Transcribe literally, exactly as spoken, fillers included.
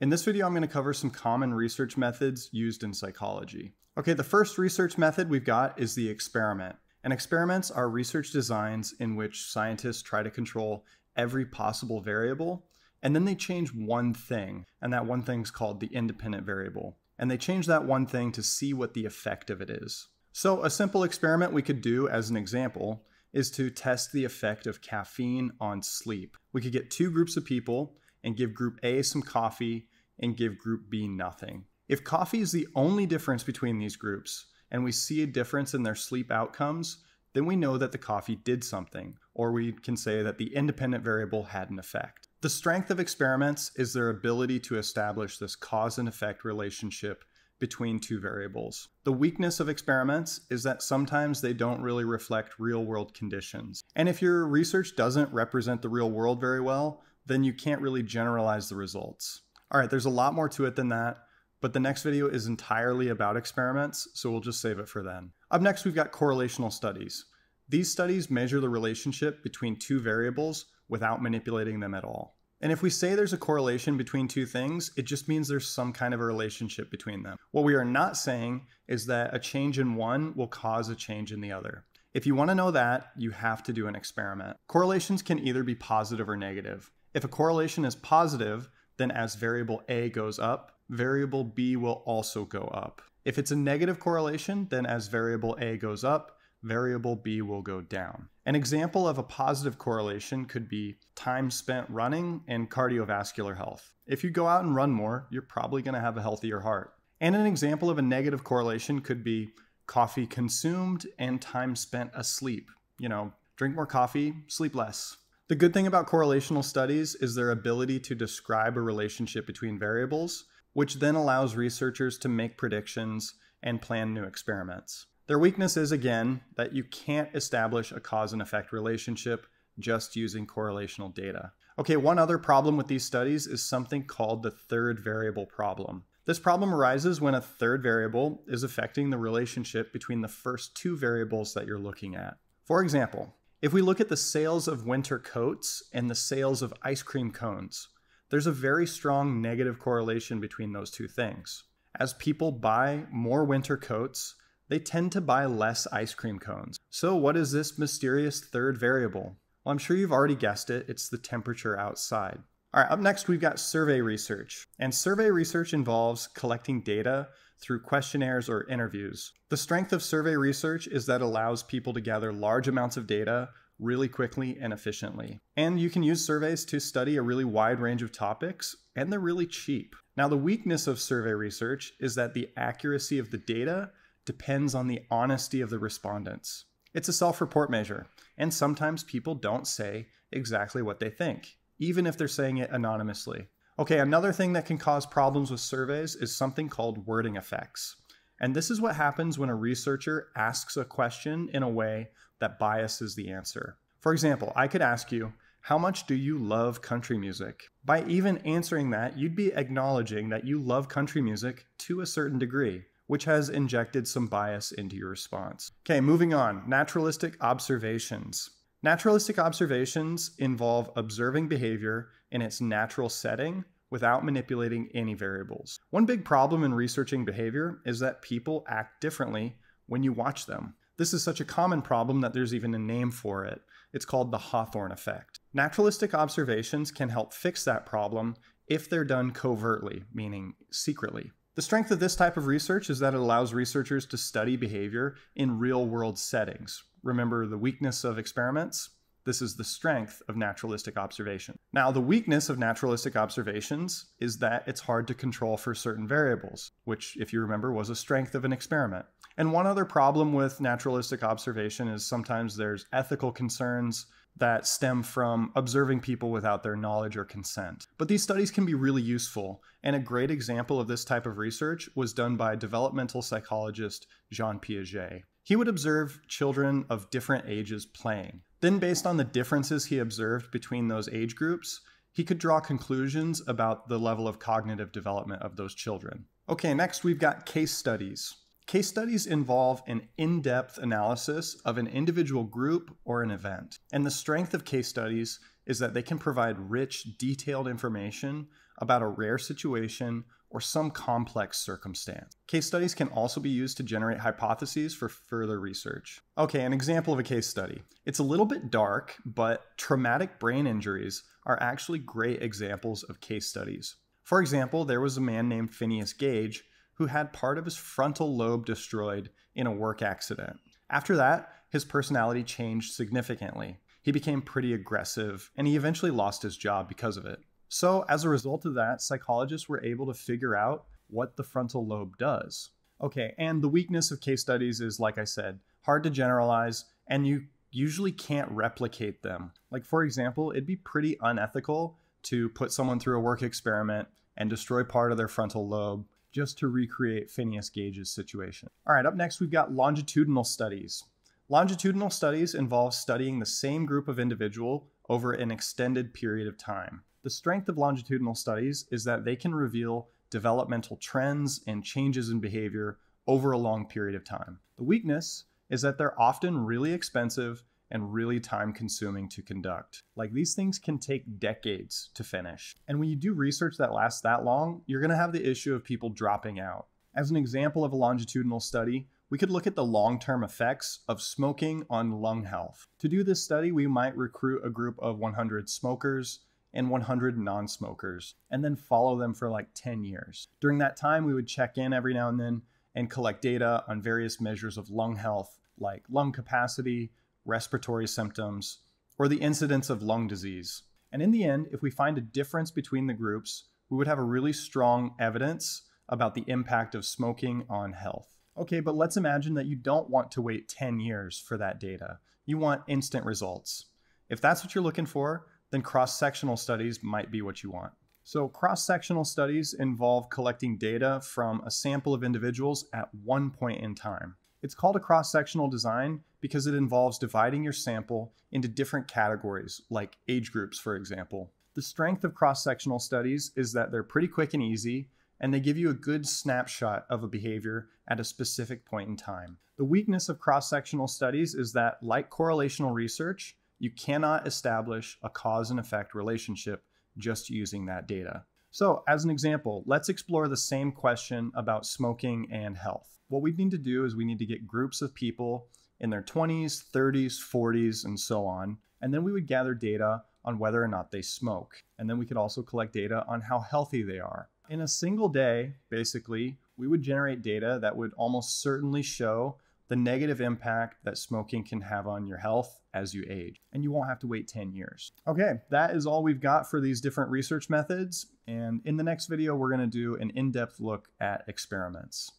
In this video, I'm going to cover some common research methods used in psychology. Okay, the first research method we've got is the experiment. And experiments are research designs in which scientists try to control every possible variable, and then they change one thing, and that one thing's called the independent variable. And they change that one thing to see what the effect of it is. So a simple experiment we could do as an example is to test the effect of caffeine on sleep. We could get two groups of people and give group A some coffee and give group B nothing. If coffee is the only difference between these groups and we see a difference in their sleep outcomes, then we know that the coffee did something, or we can say that the independent variable had an effect. The strength of experiments is their ability to establish this cause and effect relationship between two variables. The weakness of experiments is that sometimes they don't really reflect real-world conditions. And if your research doesn't represent the real world very well, then you can't really generalize the results. All right, there's a lot more to it than that, but the next video is entirely about experiments, so we'll just save it for then. Up next, we've got correlational studies. These studies measure the relationship between two variables without manipulating them at all. And if we say there's a correlation between two things, it just means there's some kind of a relationship between them. What we are not saying is that a change in one will cause a change in the other. If you want to know that, you have to do an experiment. Correlations can either be positive or negative. If a correlation is positive, then as variable A goes up, variable B will also go up. If it's a negative correlation, then as variable A goes up, variable B will go down. An example of a positive correlation could be time spent running and cardiovascular health. If you go out and run more, you're probably going to have a healthier heart. And an example of a negative correlation could be coffee consumed and time spent asleep. You know, drink more coffee, sleep less. The good thing about correlational studies is their ability to describe a relationship between variables, which then allows researchers to make predictions and plan new experiments. Their weakness is, again, that you can't establish a cause and effect relationship just using correlational data. Okay, one other problem with these studies is something called the third variable problem. This problem arises when a third variable is affecting the relationship between the first two variables that you're looking at. For example, if we look at the sales of winter coats and the sales of ice cream cones, there's a very strong negative correlation between those two things. As people buy more winter coats, they tend to buy less ice cream cones. So what is this mysterious third variable? Well, I'm sure you've already guessed it. It's the temperature outside. All right, up next, we've got survey research. And survey research involves collecting data through questionnaires or interviews. The strength of survey research is that it allows people to gather large amounts of data really quickly and efficiently. And you can use surveys to study a really wide range of topics, and they're really cheap. Now, the weakness of survey research is that the accuracy of the data depends on the honesty of the respondents. It's a self-report measure, and sometimes people don't say exactly what they think, even if they're saying it anonymously. Okay, another thing that can cause problems with surveys is something called wording effects. And this is what happens when a researcher asks a question in a way that biases the answer. For example, I could ask you, how much do you love country music? By even answering that, you'd be acknowledging that you love country music to a certain degree, which has injected some bias into your response. Okay, moving on, naturalistic observations. Naturalistic observations involve observing behavior in its natural setting without manipulating any variables. One big problem in researching behavior is that people act differently when you watch them. This is such a common problem that there's even a name for it. It's called the Hawthorne effect. Naturalistic observations can help fix that problem if they're done covertly, meaning secretly. The strength of this type of research is that it allows researchers to study behavior in real-world settings. Remember the weakness of experiments? This is the strength of naturalistic observation. Now, the weakness of naturalistic observations is that it's hard to control for certain variables, which, if you remember, was a strength of an experiment. And one other problem with naturalistic observation is sometimes there's ethical concerns that stem from observing people without their knowledge or consent. But these studies can be really useful, and a great example of this type of research was done by developmental psychologist Jean Piaget. He would observe children of different ages playing. Then, based on the differences he observed between those age groups, he could draw conclusions about the level of cognitive development of those children. Okay, next we've got case studies. Case studies involve an in-depth analysis of an individual group or an event. And the strength of case studies is that they can provide rich, detailed information about a rare situation or some complex circumstance. Case studies can also be used to generate hypotheses for further research. Okay, an example of a case study. It's a little bit dark, but traumatic brain injuries are actually great examples of case studies. For example, there was a man named Phineas Gage who had part of his frontal lobe destroyed in a work accident. After that, his personality changed significantly. He became pretty aggressive, and he eventually lost his job because of it. So as a result of that, psychologists were able to figure out what the frontal lobe does. Okay, and the weakness of case studies is, like I said, hard to generalize, and you usually can't replicate them. Like, for example, it'd be pretty unethical to put someone through a work experiment and destroy part of their frontal lobe just to recreate Phineas Gage's situation. All right, up next, we've got longitudinal studies. Longitudinal studies involve studying the same group of individual over an extended period of time. The strength of longitudinal studies is that they can reveal developmental trends and changes in behavior over a long period of time. The weakness is that they're often really expensive and really time-consuming to conduct. Like, these things can take decades to finish. And when you do research that lasts that long, you're gonna have the issue of people dropping out. As an example of a longitudinal study, we could look at the long-term effects of smoking on lung health. To do this study, we might recruit a group of one hundred smokers and one hundred non-smokers, and then follow them for like ten years. During that time, we would check in every now and then and collect data on various measures of lung health, like lung capacity, respiratory symptoms, or the incidence of lung disease. And in the end, if we find a difference between the groups, we would have a really strong evidence about the impact of smoking on health. Okay, but let's imagine that you don't want to wait ten years for that data. You want instant results. If that's what you're looking for, then cross-sectional studies might be what you want. So cross-sectional studies involve collecting data from a sample of individuals at one point in time. It's called a cross-sectional design because it involves dividing your sample into different categories, like age groups, for example. The strength of cross-sectional studies is that they're pretty quick and easy, and they give you a good snapshot of a behavior at a specific point in time. The weakness of cross-sectional studies is that, like correlational research, you cannot establish a cause and effect relationship just using that data. So as an example, let's explore the same question about smoking and health. What we need to do is we need to get groups of people in their twenties, thirties, forties, and so on. And then we would gather data on whether or not they smoke. And then we could also collect data on how healthy they are. In a single day, basically, we would generate data that would almost certainly show the negative impact that smoking can have on your health as you age, and you won't have to wait ten years. Okay, that is all we've got for these different research methods, and in the next video, we're gonna do an in-depth look at experiments.